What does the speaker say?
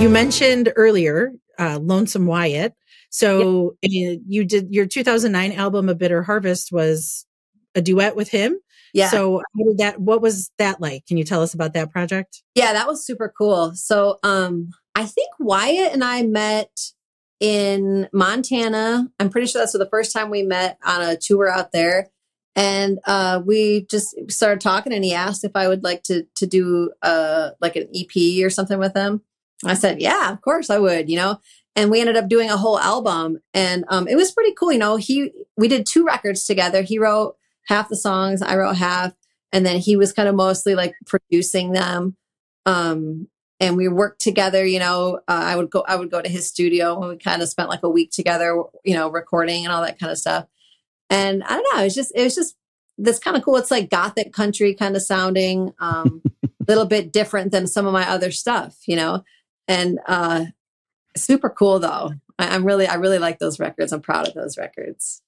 You mentioned earlier, Lonesome Wyatt. So you did your 2009 album, A Bitter Harvest, was a duet with him. Yeah. So what was that like? Can you tell us about that project? Yeah, that was super cool. So I think Wyatt and I met in Montana. I'm pretty sure that's the first time we met on a tour out there. And we just started talking, and he asked if I would like to do like an EP or something with him. I said, yeah, of course I would, you know. And we ended up doing a whole album, and it was pretty cool. You know, we did two records together. He wrote half the songs, I wrote half, and then he was kind of mostly like producing them. And we worked together, you know, I would go to his studio, and we kind of spent like a week together, you know, recording and all that kind of stuff. And I don't know, it was just that's kind of cool. It's like Gothic country kind of sounding, little bit different than some of my other stuff, you know, and, super cool though. I really like those records. I'm proud of those records.